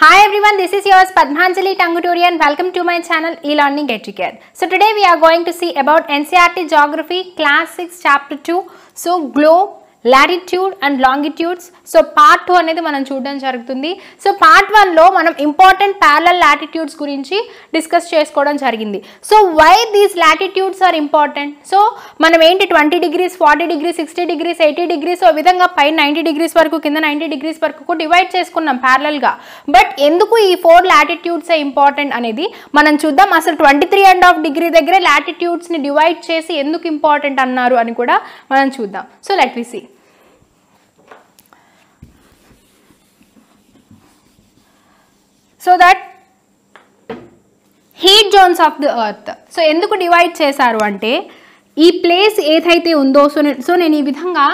Hi everyone, this is yours Padmanjali Tanguturi and welcome to my channel E-learning Educare. So today we are going to see about NCERT Geography Class 6 Chapter 2. So globe, latitude and longitudes. So part 2 అనేది మనం చూడడం జరుగుతుంది. So part 1 లో మనం important parallel latitudes గురించి discuss చేసుకోవడం జరిగింది. So why these latitudes are important? So మనం ఏంటి 20 డిగ్రీస్ 40 డిగ్రీస్ 60 డిగ్రీస్ 80 డిగ్రీస్ ఓ విధంగా పై 90 డిగ్రీస్ వరకు కింద 90 డిగ్రీస్ వరకు డివైడ్ చేసుకున్నాం ప్యారలల్ గా. బట్ ఎందుకు ఈ 4 లాటిట్యూడ్స్ ఇంపార్టెంట్ అనేది మనం చూద్దాం. అసలు 23.5 డిగ్రీ దగ్గర లాటిట్యూడ్స్ ని డివైడ్ చేసి ఎందుకు ఇంపార్టెంట్ అన్నారు అని కూడా మనం చూద్దాం. So let me see. So that heat zones of the earth. So ఎందుకు డివైడ్ చేశారు అంటే ఈ ప్లేస్ ఏదైతే ఉందో సో నేను ఈ విధంగా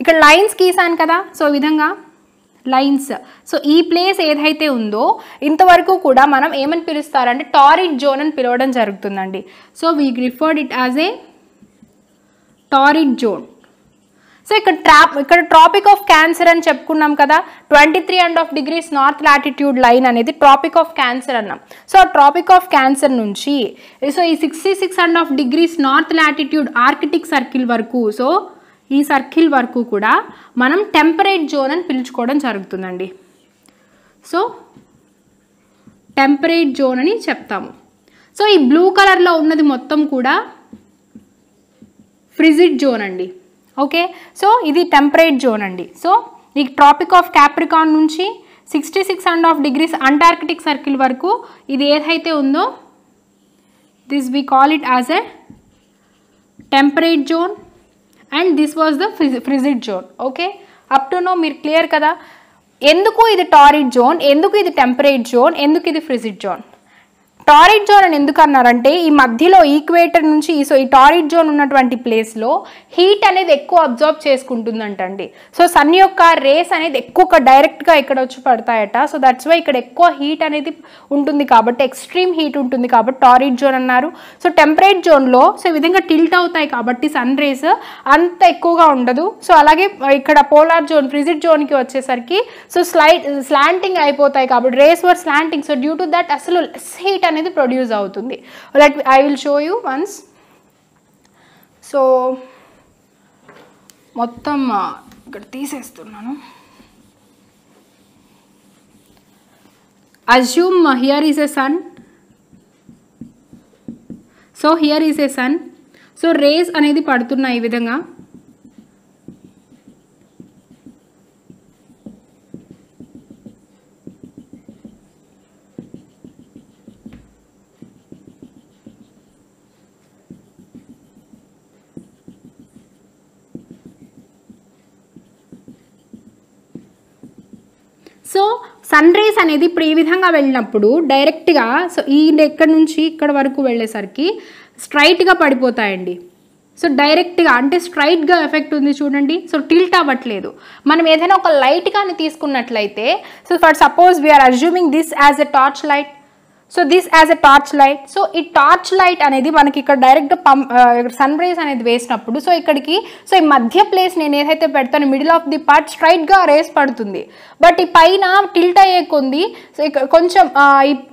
ఇక్కడ లైన్స్ గీసాను కదా. సో ఈ విధంగా లైన్స్. సో ఈ ప్లేస్ ఏదైతే ఉందో ఇంతవరకు కూడా మనం ఏమని పిలుస్తారంటే టారిడ్ జోన్ అని పిలవడం జరుగుతుందండి. So we referred it as a torrid zone. So ఇక్కడ ట్రాపిక్ ఆఫ్ క్యాన్సర్ అని చెప్పుకున్నాం కదా. 23.5 డిగ్రీస్ నార్త్ లాటిట్యూడ్ లైన్ అనేది ట్రాపిక్ ఆఫ్ క్యాన్సర్ అన్నాం. సో ఆ ట్రాపిక్ ఆఫ్ క్యాన్సర్ నుంచి సో ఈ 66.5 degrees north latitude Arctic circle వరకు సో ఈ సర్కిల్ వరకు కూడా మనం టెంపరేట్ జోన్ అని పిలుచుకోవడం జరుగుతుందండి. సో టెంపరేట్ జోన్ అని చెప్తాము. సో ఈ బ్లూ కలర్లో ఉన్నది మొత్తం కూడా ఫ్రిజిడ్ జోన్ అండి. ఓకే, సో ఇది టెంపరేట్ జోన్ అండి. సో ఈ ట్రాపిక్ ఆఫ్ క్యాప్రికాన్ నుంచి 66.5 డిగ్రీస్ అంటార్కిటిక్ సర్కిల్ వరకు ఇది ఏదైతే ఉందో this we call it as a temperate zone and this was the frigid zone. Okay, up to now మీరు క్లియర్ కదా. ఎందుకు ఇది టారిడ్ జోన్, ఎందుకు ఇది టెంపరేట్ జోన్, ఎందుకు ఇది ఫ్రిజిడ్ జోన్? టారిడ్ జోన్ అని ఎందుకు అన్నారంటే ఈ మధ్యలో ఈక్వేటర్ నుంచి సో ఈ టారిడ్ జోన్ ఉన్నటువంటి ప్లేస్లో హీట్ అనేది ఎక్కువ అబ్జర్వ్ చేసుకుంటుందంటండి. సో సన్ యొక్క రేస్ అనేది ఎక్కువ డైరెక్ట్గా ఇక్కడ వచ్చి పడతాయట. సో దట్స్ వై ఇక్కడ ఎక్కువ హీట్ అనేది ఉంటుంది కాబట్టి ఎక్స్ట్రీమ్ హీట్ ఉంటుంది కాబట్టి టారిడ్ జోన్ అన్నారు. సో టెంపరేట్ జోన్లో సో ఈ విధంగా టిల్ట్ అవుతాయి కాబట్టి సన్ రేస్ అంత ఎక్కువగా ఉండదు. సో అలాగే ఇక్కడ పోలార్ జోన్ ఫ్రిజిడ్ జోన్కి వచ్చేసరికి సో స్లాంటింగ్ అయిపోతాయి కాబట్టి rays were slanting. So due to that అసలు లెస్ హీట్ అనేది ప్రొడ్యూస్ అవుతుంది. I will show you once. So మొత్తం ఇక్కడ తీసేస్తున్నాను. Assume here is a sun. So here is a sun. So rays అనేది పడుతున్నాయి ఈ విధంగా. సో సన్ రేస్ అనేది ఇప్పుడు ఈ విధంగా వెళ్ళినప్పుడు డైరెక్ట్గా సో ఈ ఎక్కడి నుంచి ఇక్కడ వరకు వెళ్ళేసరికి స్ట్రైట్గా పడిపోతాయండి. సో డైరెక్ట్గా అంటే స్ట్రైట్గా ఎఫెక్ట్ ఉంది చూడండి. సో టిల్ట్ అవ్వట్లేదు. మనం ఏదైనా ఒక లైట్ కానీ తీసుకున్నట్లయితే so for suppose we are assuming this as a torch light. So this as a torch light. So ఈ టార్చ్ లైట్ అనేది మనకి ఇక్కడ డైరెక్ట్గా సన్ రేస్ అనేది వేసినప్పుడు సో ఇక్కడికి సో ఈ మధ్య ప్లేస్ నేను ఏదైతే పెడతాను మిడిల్ ఆఫ్ ది పార్ట్ స్ట్రైట్గా రేస్ పడుతుంది. బట్ ఈ పైన టిల్ట్ అయ్యే కొంది సో కొంచెం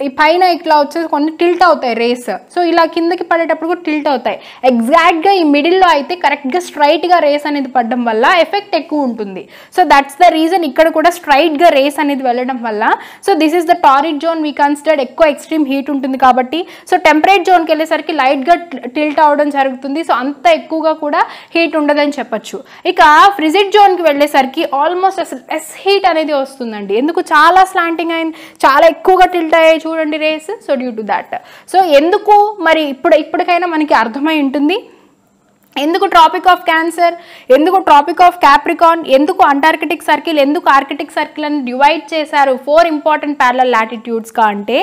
ఈ పైన ఇట్లా వచ్చేసి కొన్ని టిల్ట్ అవుతాయి రేస్. సో ఇలా కిందకి పడేటప్పుడు కూడా టిల్ట్ అవుతాయి. ఎగ్జాక్ట్గా ఈ మిడిల్లో అయితే కరెక్ట్గా స్ట్రైట్గా రేస్ అనేది పడడం వల్ల ఎఫెక్ట్ ఎక్కువ ఉంటుంది. సో దట్స్ ద రీజన్ ఇక్కడ కూడా స్ట్రైట్గా రేస్ అనేది వెళ్ళడం వల్ల so this is the torrid zone we considered. ఎక్కువ ఎక్స్ట్రీమ్ హీట్ ఉంటుంది కాబట్టి సో టెంపరేట్ జోన్కి వెళ్ళేసరికి లైట్గా టిల్ట్ అవడం జరుగుతుంది. సో అంత ఎక్కువగా కూడా హీట్ ఉండదని చెప్పచ్చు. ఇక ఫ్రిజిడ్ జోన్కి వెళ్ళేసరికి ఆల్మోస్ట్ అసలు లెస్ హీట్ అనేది వస్తుందండి. ఎందుకు చాలా స్లాంటింగ్ అయింది, చాలా ఎక్కువగా టిల్ట్ అయ్యాయి చూడండి rays. So due to that. So ఎందుకు మరి ఇప్పటికైనా మనకి అర్థమై ఉంటుంది ఎందుకు ట్రాపిక్ ఆఫ్ క్యాన్సర్, ఎందుకు ట్రాపిక్ ఆఫ్ క్యాప్రికాన్, ఎందుకు అంటార్కిటిక్ సర్కిల్, ఎందుకు ఆర్కిటిక్ సర్కిల్ అని డివైడ్ చేశారు 4 ఇంపార్టెంట్ ప్యారలల్ లాటిట్యూడ్స్గా అంటే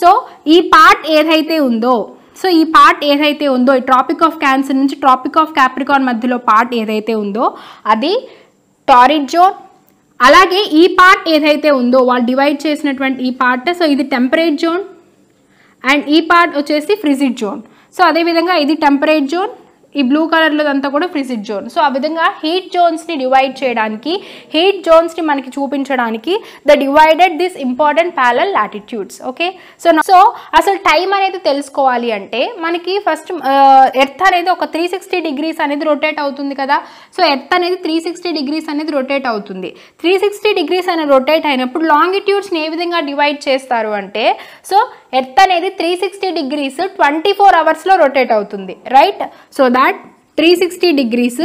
సో ఈ పార్ట్ ఏదైతే ఉందో సో ఈ పార్ట్ ఏదైతే ఉందో ఈ ట్రాపిక్ ఆఫ్ క్యాన్సర్ నుంచి ట్రాపిక్ ఆఫ్ క్యాప్రికాన్ మధ్యలో పార్ట్ ఏదైతే ఉందో అది టారిడ్ జోన్. అలాగే ఈ పార్ట్ ఏదైతే ఉందో వాళ్ళు డివైడ్ చేసినటువంటి ఈ పార్ట్ సో ఇది టెంపరేట్ జోన్ అండ్ ఈ పార్ట్ వచ్చేసి ఫ్రిజిడ్ జోన్. సో అదేవిధంగా ఇది టెంపరేట్ జోన్, ఈ బ్లూ కలర్ లో అంతా కూడా ఫ్రిజిడ్ జోన్. సో ఆ విధంగా హీట్ జోన్స్ ని డివైడ్ చేయడానికి, హీట్ జోన్స్ ని మనకి చూపించడానికి the divided this important parallel latitudes. Okay, so అసలు టైం అనేది తెలుసుకోవాలి అంటే మనకి ఫస్ట్ ఎర్త్ అనేది ఒక 360 degrees అనేది రొటేట్ అవుతుంది కదా. సో ఎర్త్ అనేది 360 degrees అనేది రొటేట్ అవుతుంది. 360 degrees అనేది రొటేట్ అయినప్పుడు లాంగిట్యూడ్స్ని ఏ విధంగా డివైడ్ చేస్తారు అంటే, సో ఎర్త్ అనేది 360 degrees 24 hours లో రొటేట్ అవుతుంది, రైట్? సో దాట్ 360 degrees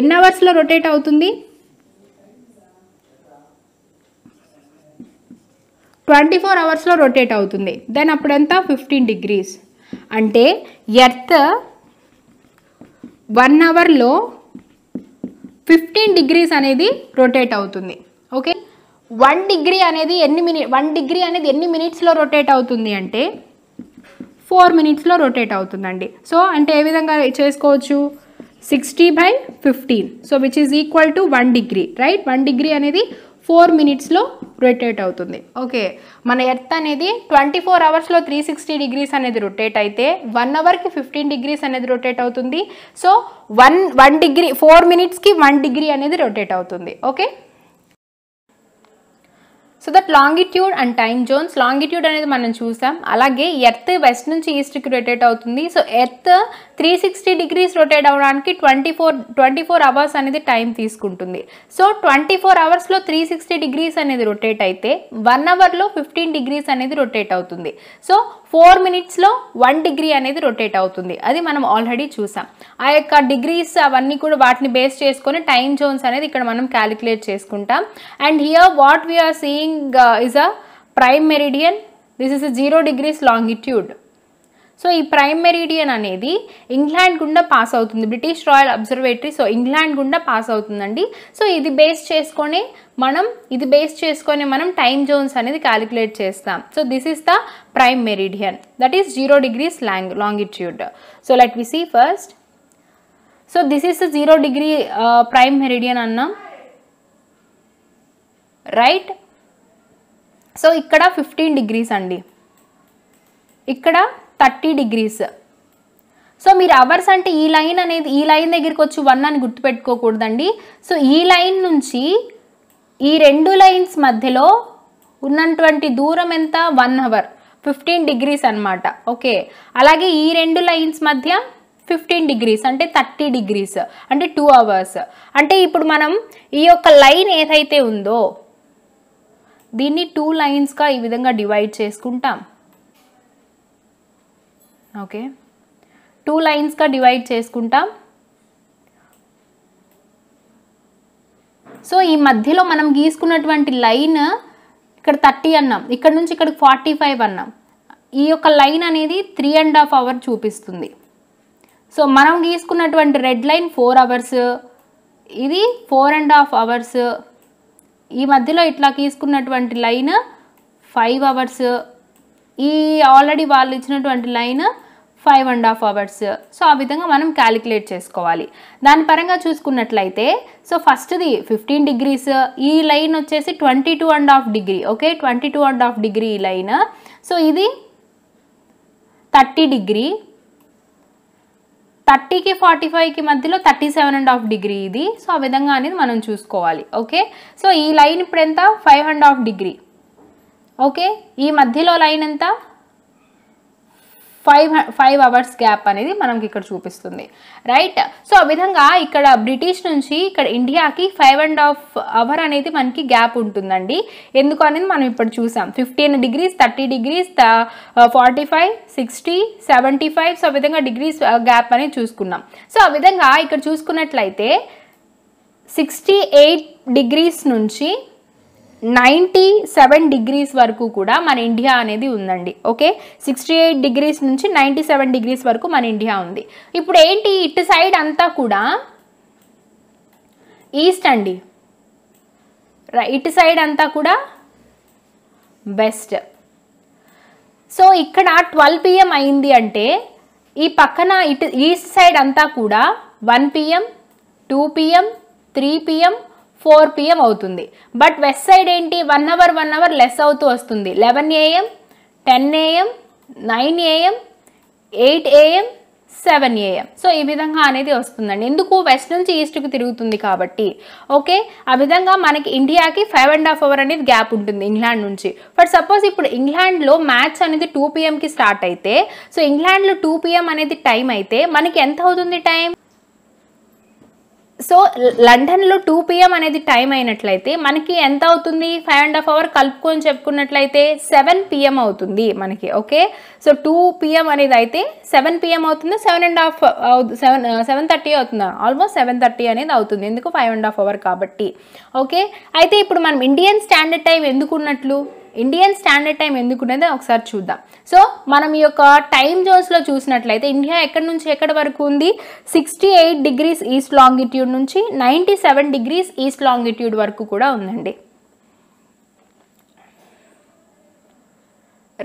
ఎన్ని అవర్స్ లో రొటేట్ అవుతుంది? 24 hours లో రొటేట్ అవుతుంది. దెన్ అప్పుడంతా 15 degrees, అంటే ఎర్త్ 1 hourలో 15 degrees అనేది రొటేట్ అవుతుంది. ఓకే, 1 degree అనేది ఎన్ని మినిట్స్లో రొటేట్ అవుతుంది అంటే 4 minutesలో రొటేట్ అవుతుందండి. సో అంటే ఏ విధంగా చేసుకోవచ్చు, 60/15, so which is equal to 1 degree, right? 1 degree అనేది 4 minutesలో రొటేట్ అవుతుంది. ఓకే, మన ఎర్త్ అనేది 24 hours లో 360 degrees అనేది రొటేట్ అయితే 1 hour కి 15 degrees అనేది రొటేట్ అవుతుంది. సో 1 degree 4 minutesకి 1 degree అనేది రొటేట్ అవుతుంది. Okay, so that longitude and time zones. Longitude అనేది మనం చూసాం. అలాగే ఎర్త్ వెస్ట్ నుంచి ఈస్ట్కి రొటేట్ అవుతుంది. సో ఎర్త్ 360 degrees రొటేట్ అవ్వడానికి 24 hours అనేది టైం తీసుకుంటుంది. సో 24 hours లో 360 degrees అనేది రొటేట్ అయితే 1 hour లో 15 degrees అనేది రొటేట్ అవుతుంది. సో 4 minutesలో 1 degree అనేది రొటేట్ అవుతుంది. అది మనం ఆల్రెడీ చూసాం. ఆ యొక్క డిగ్రీస్ అవన్నీ కూడా వాటిని బేస్ చేసుకొని టైమ్ జోన్స్ అనేది ఇక్కడ మనం క్యాలిక్యులేట్ చేసుకుంటాం. And here what we are seeing is a prime meridian. This is a 0 degrees longitude. So ఈ ప్రైమ్ మెరీడియన్ అనేది ఇంగ్లాండ్ గుండా పాస్ అవుతుంది, British royal observatory. So England గుండా పాస్ అవుతుందండి. సో ఇది బేస్ చేసుకొని మనం టైమ్ జోన్స్ అనేది క్యాలిక్యులేట్ చేస్తాం. So this is the prime meridian, that is 0 degrees longitude. So let we see first. So this is 0 degree prime meridian అన్నాం, right? So ఇక్కడ 15 degrees అండి, ఇక్కడ 30 degrees. సో మీరు అవర్స్ అంటే ఈ లైన్ దగ్గరికి వచ్చి 1 అని గుర్తుపెట్టుకోకూడదండి. సో ఈ లైన్ నుంచి ఈ రెండు లైన్స్ మధ్యలో ఉన్నటువంటి దూరం ఎంత? 1 hour, 15 degrees అనమాట. ఓకే, అలాగే ఈ రెండు లైన్స్ మధ్య 15 degrees అంటే 30 degrees అంటే 2 hours. అంటే ఇప్పుడు మనం ఈ యొక్క లైన్ ఏదైతే ఉందో దీన్ని 2 linesగా ఈ విధంగా డివైడ్ చేసుకుంటాం. ఓకే, 2 linesగా డివైడ్ చేసుకుంటాం. సో ఈ మధ్యలో మనం గీసుకున్నటువంటి లైన్ ఇక్కడ 30 అన్నాం, ఇక్కడ నుంచి ఇక్కడ 45 అన్నాం. ఈ యొక్క లైన్ అనేది 3.5 hours చూపిస్తుంది. సో మనం గీసుకున్నటువంటి రెడ్ లైన్ 4 hours, ఇది 4.5 hours. ఈ మధ్యలో ఇట్లా తీసుకున్నటువంటి లైన్ 5 hours, ఈ ఆల్రెడీ వాళ్ళు ఇచ్చినటువంటి లైన్ 5.5 hours. సో ఆ విధంగా మనం క్యాలిక్యులేట్ చేసుకోవాలి. దాని పరంగా చూసుకున్నట్లయితే సో ఫస్ట్ది 15 degrees, ఈ లైన్ వచ్చేసి 22.5 degrees. ఓకే, 22.5 degrees ఈ లైన్. సో ఇది 30 degrees, 30కి 45కి మధ్యలో 37.5 degrees ఇది. సో ఆ విధంగా అనేది మనం చూసుకోవాలి. ఓకే, సో ఈ లైన్ ఇప్పుడు ఎంత? 5.5 degrees. ఓకే, ఈ మధ్యలో లైన్ ఎంత? 5 hours గ్యాప్ అనేది మనకి ఇక్కడ చూపిస్తుంది, రైట్? సో ఆ విధంగా ఇక్కడ బ్రిటిష్ నుంచి ఇక్కడ ఇండియాకి 5.5 hours అనేది మనకి గ్యాప్ ఉంటుందండి. ఎందుకు అనేది మనం ఇప్పుడు చూసాం. 15 degrees, 30 degrees, 45, 60, 75. సో ఆ విధంగా డిగ్రీస్ గ్యాప్ అనేది చూసుకున్నాం. సో ఆ విధంగా ఇక్కడ చూసుకున్నట్లయితే 68 degrees నుంచి 97 degrees వరకు కూడా మన ఇండియా అనేది ఉందండి. ఓకే, 68 degrees నుంచి 97 degrees వరకు మన ఇండియా ఉంది. ఇప్పుడు ఏంటి, ఇటు సైడ్ అంతా కూడా ఈస్ట్ అండి, ఇటు సైడ్ అంతా కూడా వెస్ట్. సో ఇక్కడ 12 PM అయింది అంటే ఈ పక్కన ఇటు ఈస్ట్ సైడ్ అంతా కూడా 1 PM, 2 PM, 3 PM, 4 PM అవుతుంది. బట్ వెస్ట్ సైడ్ ఏంటి, 1 hour లెస్ అవుతూ వస్తుంది. 11 AM, 10 AM, 9 AM, 8 AM, 7 AM. So, Ibidanga అనేది వస్తుందండి. ఎందుకు వెస్ట్ నుంచి ఈస్ట్ కు తిరుగుతుంది కాబట్టి. ఓకే, ఆ విధంగా మనకి ఇండియాకి 5.5 hours అనేది గ్యాప్ ఉంటుంది ఇంగ్లాండ్ నుంచి. ఫర్ సపోజ్ ఇప్పుడు ఇంగ్లాండ్ లో మ్యాచ్ అనేది 2 PM కి స్టార్ట్ అయితే, సో ఇంగ్లాండ్ లో 2 PM అనేది టైం అయితే మనకి ఎంత అవుతుంది టైం? సో లండన్లో 2 PM అనేది టైం అయినట్లయితే మనకి ఎంత అవుతుంది? 5.5 hours కలుపుకొని చెప్పుకున్నట్లయితే 7 PM అవుతుంది మనకి. ఓకే, సో 2 PM అనేది అయితే 7 PM అవుతుంది, 7:30 అవుతుంది, ఆల్మోస్ట్ 7:30 అనేది అవుతుంది. ఎందుకు 5.5 hours కాబట్టి. ఓకే, అయితే ఇప్పుడు మనం ఇండియన్ స్టాండర్డ్ టైం ఎందుకున్నట్లు, ఇండియన్ స్టాండర్డ్ టైం ఎందుకున్నది ఒకసారి చూద్దాం. సో మనం ఈ యొక్క టైం జోన్స్లో చూసినట్లయితే ఇండియా ఎక్కడి నుంచి ఎక్కడి వరకు ఉంది? 68 degrees ఈస్ట్ లాంగిట్యూడ్ నుంచి 97 degrees ఈస్ట్ లాంగిట్యూడ్ వరకు కూడా ఉందండి.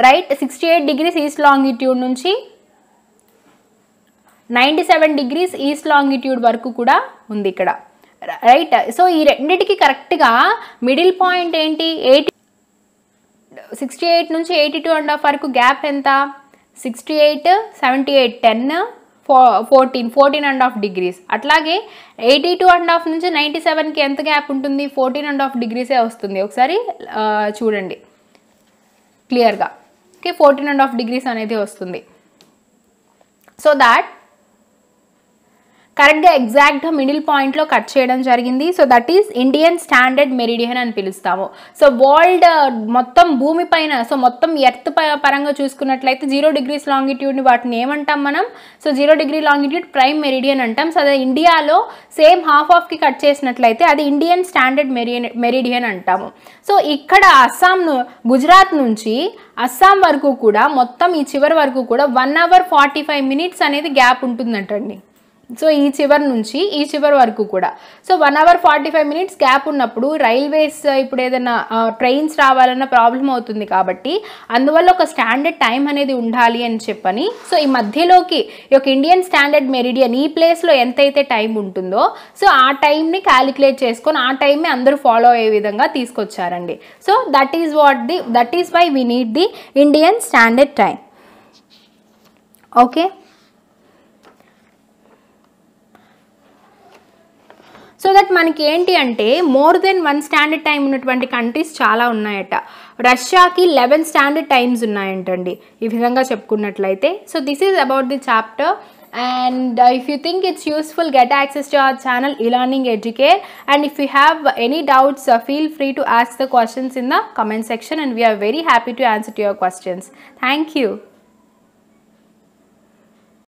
రైట్, 68 degrees ఈస్ట్ లాంగిట్యూడ్ నుంచి 97 degrees ఈస్ట్ లాంగిట్యూడ్ వరకు కూడా ఉంది ఇక్కడ. రైట్, సో ఈ రెండింటికి కరెక్ట్గా మిడిల్ పాయింట్ ఏంటి? 68 నుంచి 82.5 వరకు గ్యాప్ ఎంత? 68, 78, 10, 14, 14.5 degrees. అట్లాగే 82.5 నుంచి 97కి ఎంత గ్యాప్ ఉంటుంది? 14.5 degrees వస్తుంది. ఒకసారి చూడండి క్లియర్గా. ఓకే, 14.5 degrees అనేది వస్తుంది. సో దాట్ కరెక్ట్గా ఎగ్జాక్ట్గా మిడిల్ పాయింట్లో కట్ చేయడం జరిగింది. So that is Indian Standard Meridian అని పిలుస్తాము. సో వరల్డ్ మొత్తం భూమి పైన, సో మొత్తం ఎర్త్ పరంగా చూసుకున్నట్లయితే 0 degrees లాంగిట్యూడ్ని వాటిని ఏమంటాం మనం? So 0 degree longitude prime meridian అంటాం. సో అది ఇండియాలో సేమ్ హాఫ్ ఆఫ్కి కట్ చేసినట్లయితే అది ఇండియన్ స్టాండర్డ్ మెరిడియన్ అంటాము. సో ఇక్కడ గుజరాత్ నుంచి అస్సాం వరకు కూడా మొత్తం ఈ చివరి వరకు కూడా 1 hour 45 minutes అనేది గ్యాప్ ఉంటుందంటండి. సో ఈ చివరి నుంచి ఈ చివరి వరకు కూడా సో 1 hour 45 minutes గ్యాప్ ఉన్నప్పుడు రైల్వేస్ ఇప్పుడు ఏదైనా ట్రైన్స్ రావాలన్న ప్రాబ్లం అవుతుంది కాబట్టి అందువల్ల ఒక స్టాండర్డ్ టైం అనేది ఉండాలి అని చెప్పని సో ఈ మధ్యలోకి ఈ యొక్క ఇండియన్ స్టాండర్డ్ మెరిడియన్ ఈ ప్లేస్లో ఎంతైతే టైం ఉంటుందో సో ఆ టైంని క్యాలిక్యులేట్ చేసుకొని ఆ టైంని అందరూ ఫాలో అయ్యే విధంగా తీసుకొచ్చారండి. So that is why we need the Indian Standard Time. Okay, so that మనకి ఏంటి అంటే మోర్ దెన్ 1 స్టాండర్డ్ టైం ఉన్నటువంటి కంట్రీస్ చాలా ఉన్నాయట. రష్యాకి 11 స్టాండర్డ్ టైమ్స్ ఉన్నాయంటండి ఈ విధంగా చెప్పుకున్నట్లయితే. So this is about the chapter. And if you think it's useful, get access to our channel E-learning Educare. And if you have any doubts, feel free to ask the questions in the comment section. And we are very happy to answer to your questions. Thank you.